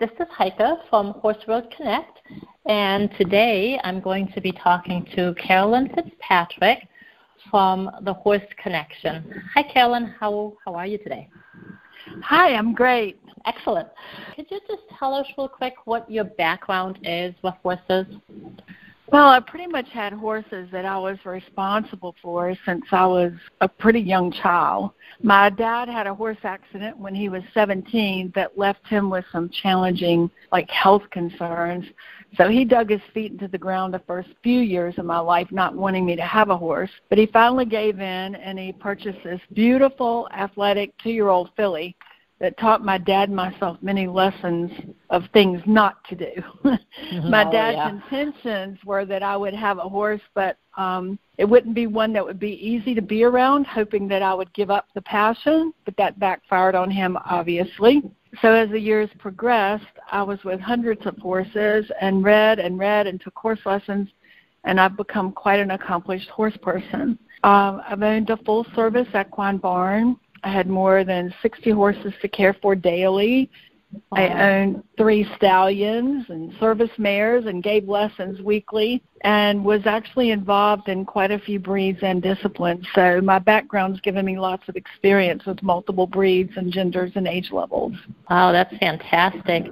This is Heike from Horse World Connect, and today I'm going to be talking to Carolyn Fitzpatrick from the Horse Connection. Hi, Carolyn. How are you today? Hi, I'm great. Excellent. Could you just tell us real quick what your background is with horses? Well, I pretty much had horses that I was responsible for since I was a pretty young child. My dad had a horse accident when he was 17 that left him with some challenging, health concerns. So he dug his feet into the ground the first few years of my life, not wanting me to have a horse. But he finally gave in, and he purchased this beautiful, athletic, 2-year-old filly that taught my dad and myself many lessons of things not to do. My dad's intentions were that I would have a horse, but it wouldn't be one that would be easy to be around, hoping that I would give up the passion, but that backfired on him, obviously. So as the years progressed, I was with hundreds of horses and read and took horse lessons, and I've become quite an accomplished horse person. I've owned a full-service equine barn. I had more than 60 horses to care for daily. I owned 3 stallions and service mares and gave lessons weekly and was actually involved in quite a few breeds and disciplines. So my background's given me lots of experience with multiple breeds and genders and age levels. Wow, that's fantastic.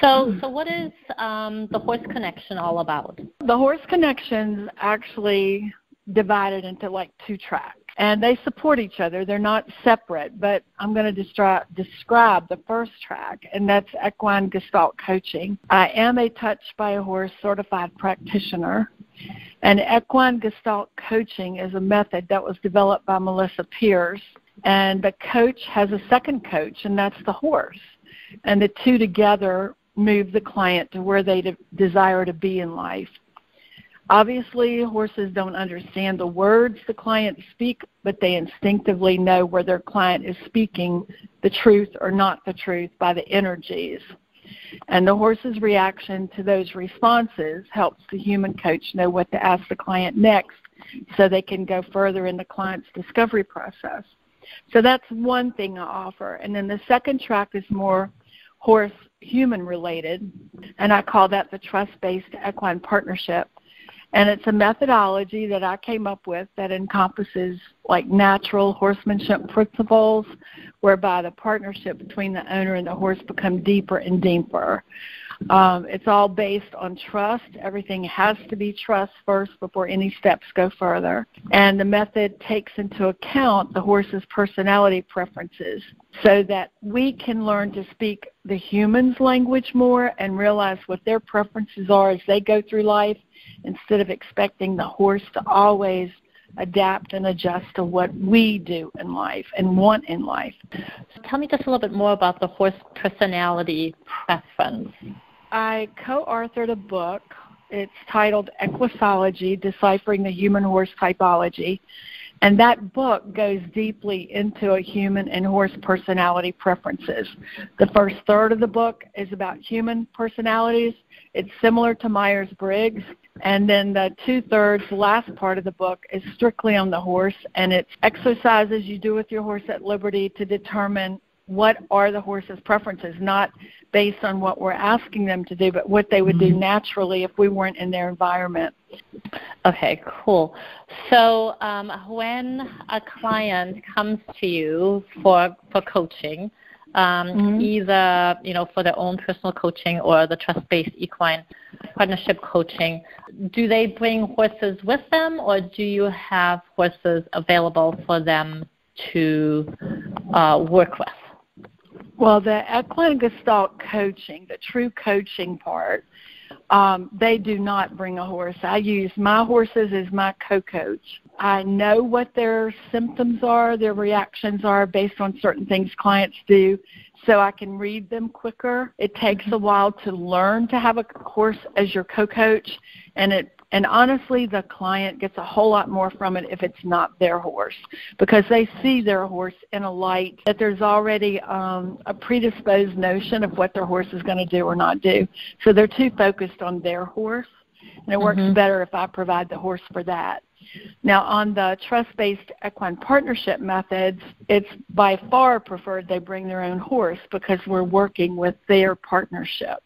So what is the Horse Connection all about? The Horse Connection's actually divided into 2 tracks. And they support each other. They're not separate, but I'm going to describe the first track, and that's Equine Gestalt Coaching. I am a Touch by a Horse certified practitioner, and Equine Gestalt Coaching is a method that was developed by Melissa Pierce, and the coach has a second coach, and that's the horse. And the two together move the client to where they desire to be in life. Obviously, horses don't understand the words the clients speak, but they instinctively know where their client is speaking the truth or not the truth by the energies. And the horse's reaction to those responses helps the human coach know what to ask the client next so they can go further in the client's discovery process. So that's one thing I offer. And then the second track is more horse-human related, and I call that the Trust-Based Equine Partnership. And it's a methodology that I came up with that encompasses natural horsemanship principles, whereby the partnership between the owner and the horse become deeper and deeper. It's all based on trust. Everything has to be trust first before any steps go further. And the method takes into account the horse's personality preferences so that we can learn to speak the human's language more and realize what their preferences are as they go through life, instead of expecting the horse to always adapt and adjust to what we do in life and want in life. So tell me just a little bit more about the horse personality preference. I co-authored a book. It's titled Equisology, Deciphering the Human Horse Typology. And that book goes deeply into a human and horse personality preferences. The first third of the book is about human personalities. It's similar to Myers-Briggs. And then the two-thirds last part of the book is strictly on the horse, and it's exercises you do with your horse at liberty to determine what are the horse's preferences, not based on what we're asking them to do, but what they would do naturally if we weren't in their environment. Okay, cool. So when a client comes to you for coaching, either for their own personal coaching or the Trust-Based Equine Partnership coaching, do they bring horses with them, or do you have horses available for them to work with? Well, the Equine Gestalt Coaching, the true coaching part, they do not bring a horse. I use my horses as my co-coach. I know what their symptoms are, their reactions are based on certain things clients do, so I can read them quicker. It takes a while to learn to have a horse as your co-coach, and honestly, the client gets a whole lot more from it if it's not their horse, because they see their horse in a light that there's already a predisposed notion of what their horse is going to do or not do. So they're too focused on their horse, and it works better if I provide the horse for that. Now, on the trust-based equine partnership methods, it's by far preferred they bring their own horse because we're working with their partnership.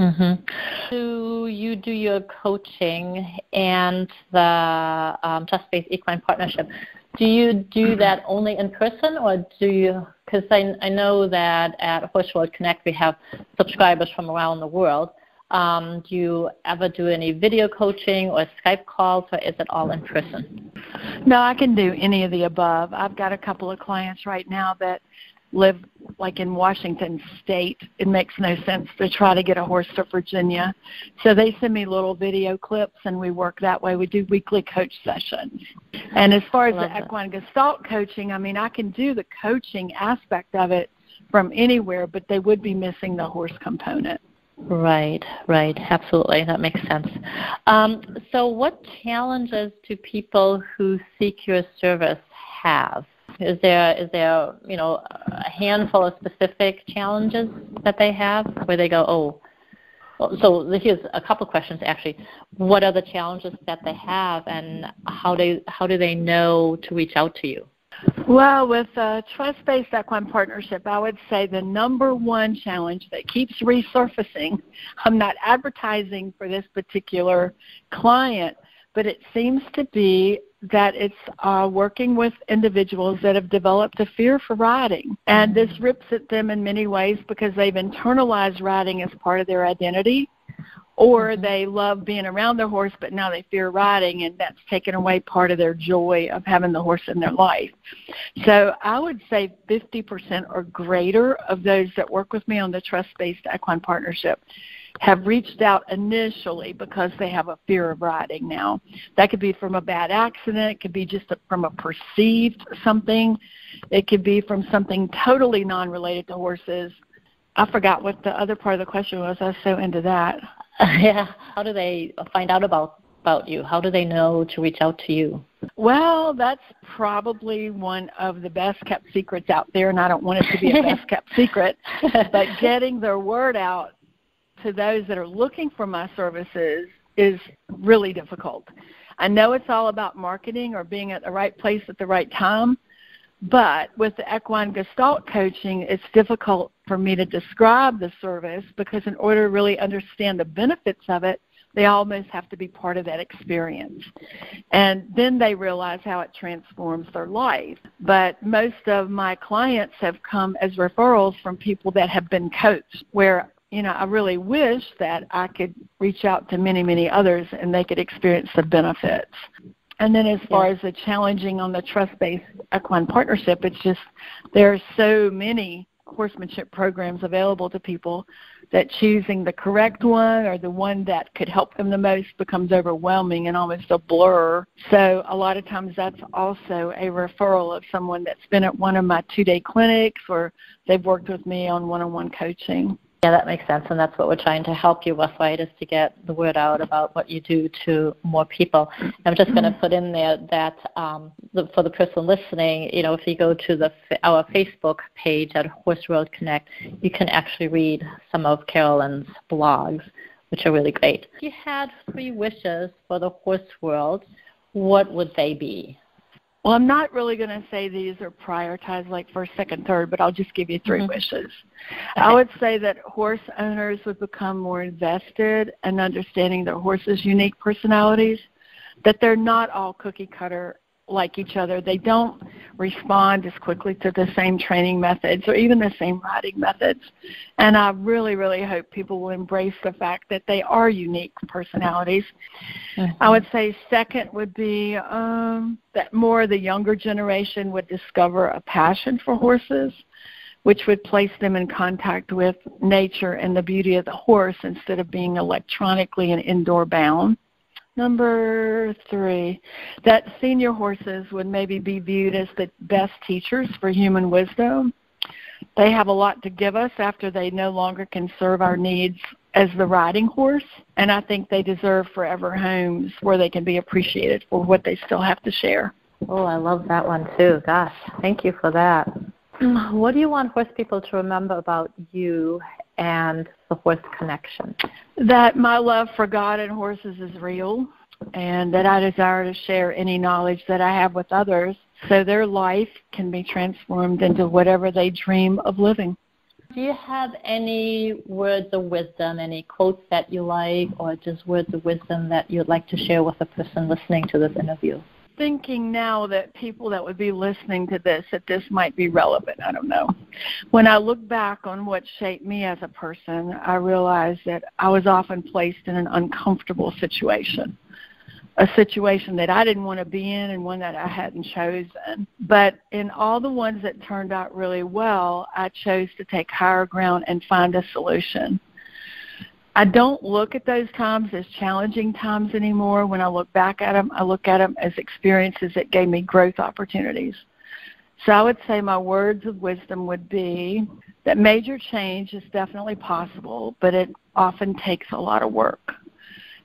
Mm-hmm. So you do your coaching and the trust-based equine partnership. Do you do that only in person, or do you, because I know that at Horse World Connect we have subscribers from around the world. Do you ever do any video coaching or Skype calls, or is it all in person? No, I can do any of the above. I've got a couple of clients right now that live like in Washington State. It makes no sense to try to get a horse to Virginia. So they send me little video clips and we work that way. We do weekly coach sessions. And as far as the equine gestalt coaching, I mean, I can do the coaching aspect of it from anywhere, but they would be missing the horse component. Right, absolutely. That makes sense. So what challenges do people who seek your service have? Is there you know, a handful of specific challenges that they have where they go, oh, so here's a couple questions actually. What are the challenges that they have, and how do they know to reach out to you? Well, with trust-based equine partnership, I would say the number one challenge that keeps resurfacing, I'm not advertising for this particular client, but it seems to be that it's working with individuals that have developed a fear for riding. And this rips at them in many ways because they've internalized riding as part of their identity, or they love being around their horse, but now they fear riding, and that's taken away part of their joy of having the horse in their life. So I would say 50% or greater of those that work with me on the trust-based equine partnership have reached out initially because they have a fear of riding now. That could be from a bad accident. It could be just from a perceived something. It could be from something totally non-related to horses. I forgot what the other part of the question was. I was so into that. Yeah. How do they find out about you? How do they know to reach out to you? Well, that's probably one of the best-kept secrets out there, and I don't want it to be a best-kept secret, but getting their word out to those that are looking for my services is really difficult. I know it's all about marketing or being at the right place at the right time, but with the equine gestalt coaching, it's difficult for me to describe the service because in order to really understand the benefits of it, they almost have to be part of that experience. And then they realize how it transforms their life. But most of my clients have come as referrals from people that have been coached, where I really wish that I could reach out to many, many others and they could experience the benefits. And then as far as the challenging on the trust-based equine partnership, it's just there are so many horsemanship programs available to people that choosing the correct one or the one that could help them the most becomes overwhelming and almost a blur. So a lot of times that's also a referral of someone that's been at one of my two-day clinics or they've worked with me on one-on-one coaching. Yeah, that makes sense, and that's what we're trying to help you with, right, is to get the word out about what you do to more people. I'm just going to put in there that for the person listening, if you go to our Facebook page at Horse World Connect, you can actually read some of Carolyn's blogs, which are really great. If you had 3 wishes for the horse world, what would they be? Well, I'm not really going to say these are prioritized like first, second, third, but I'll just give you 3 wishes. Okay. I would say that horse owners would become more invested in understanding their horses' unique personalities, that they're not all cookie cutter like each other. They don't respond as quickly to the same training methods or even the same riding methods. And I really, really hope people will embrace the fact that they are unique personalities. I would say second would be that more of the younger generation would discover a passion for horses, which would place them in contact with nature and the beauty of the horse instead of being electronically and indoor bound. Number 3, that senior horses would maybe be viewed as the best teachers for human wisdom. They have a lot to give us after they no longer can serve our needs as the riding horse, and I think they deserve forever homes where they can be appreciated for what they still have to share. Oh, I love that one too. Gosh, thank you for that. What do you want horse people to remember about you and the horse connection? That my love for God and horses is real, and that I desire to share any knowledge that I have with others so their life can be transformed into whatever they dream of living. Do you have any words of wisdom, any quotes that you like, or just words of wisdom that you'd like to share with the person listening to this interview? Thinking now that people that would be listening to this, that this might be relevant, I don't know. When I look back on what shaped me as a person, I realized that I was often placed in an uncomfortable situation, a situation that I didn't want to be in and one that I hadn't chosen. But in all the ones that turned out really well, I chose to take higher ground and find a solution. I don't look at those times as challenging times anymore. When I look back at them, I look at them as experiences that gave me growth opportunities. So I would say my words of wisdom would be that major change is definitely possible, but it often takes a lot of work.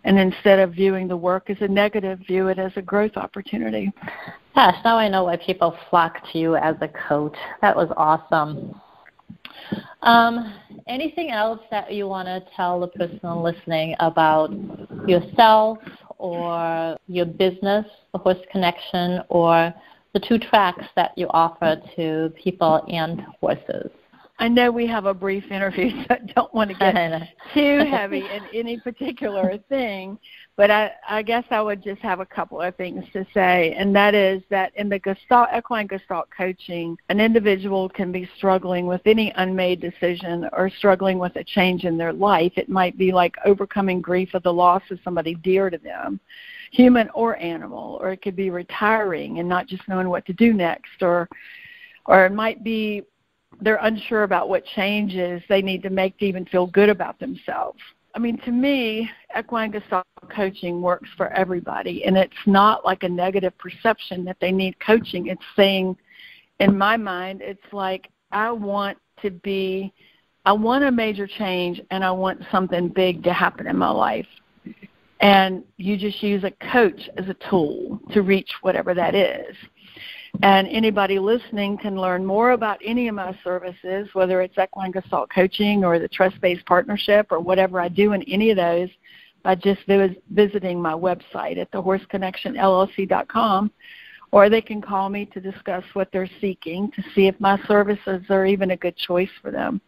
And instead of viewing the work as a negative, view it as a growth opportunity. Gosh, now I know why people flock to you as a coach. That was awesome. Anything else that you want to tell the person listening about yourself or your business, the Horse Connection, or the two tracks that you offer to people and horses? I know we have a brief interview, so I don't want to get too heavy in any particular thing, but I guess I would just have a couple of things to say, and that is that in the equine gestalt coaching, an individual can be struggling with any unmade decision or struggling with a change in their life. It might be like overcoming grief of the loss of somebody dear to them, human or animal, or it could be retiring and not just knowing what to do next, or it might be they're unsure about what changes they need to make to even feel good about themselves. I mean, to me, equine gestalt coaching works for everybody, and it's not like a negative perception that they need coaching. It's saying, in my mind, it's like I want a major change, and I want something big to happen in my life. And you just use a coach as a tool to reach whatever that is. And anybody listening can learn more about any of my services, whether it's Equine Gestalt Coaching or the Trust-Based Partnership or whatever I do in any of those, by just visiting my website at thehorseconnectionllc.com, or they can call me to discuss what they're seeking to see if my services are even a good choice for them.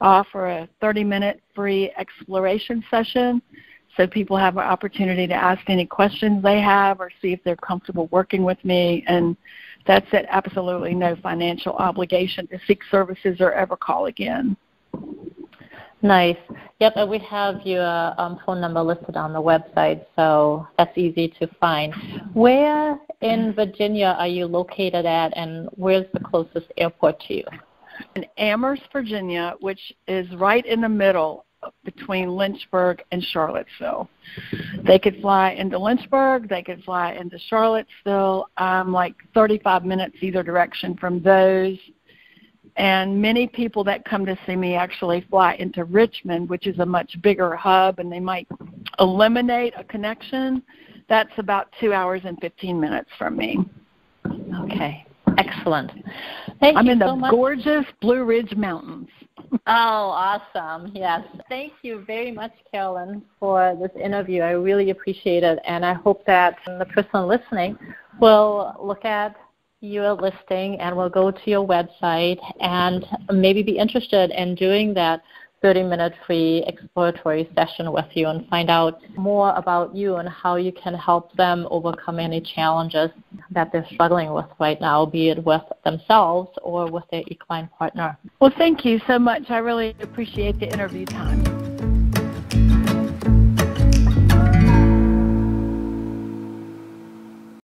I offer a 30-minute free exploration session, so people have an opportunity to ask any questions they have or see if they're comfortable working with me. And that's at absolutely no financial obligation to seek services or ever call again. Nice. Yep, and we have your phone number listed on the website, so that's easy to find. Where in Virginia are you located at, and where's the closest airport to you? In Amherst, Virginia, which is right in the middle between Lynchburg and Charlottesville. They could fly into Lynchburg, they could fly into Charlottesville. I'm like 35 minutes either direction from those. And many people that come to see me actually fly into Richmond, which is a much bigger hub, and they might eliminate a connection. That's about 2 hours and 15 minutes from me. Okay. Excellent. Thank you so much. I'm in the gorgeous Blue Ridge Mountains. Oh, awesome. Yes. Thank you very much, Carolyn, for this interview. I really appreciate it, and I hope that the person listening will look at your listing and will go to your website and maybe be interested in doing that 30-minute free exploratory session with you and find out more about you and how you can help them overcome any challenges that they're struggling with right now, be it with themselves or with their equine partner. Well, thank you so much. I really appreciate the interview time.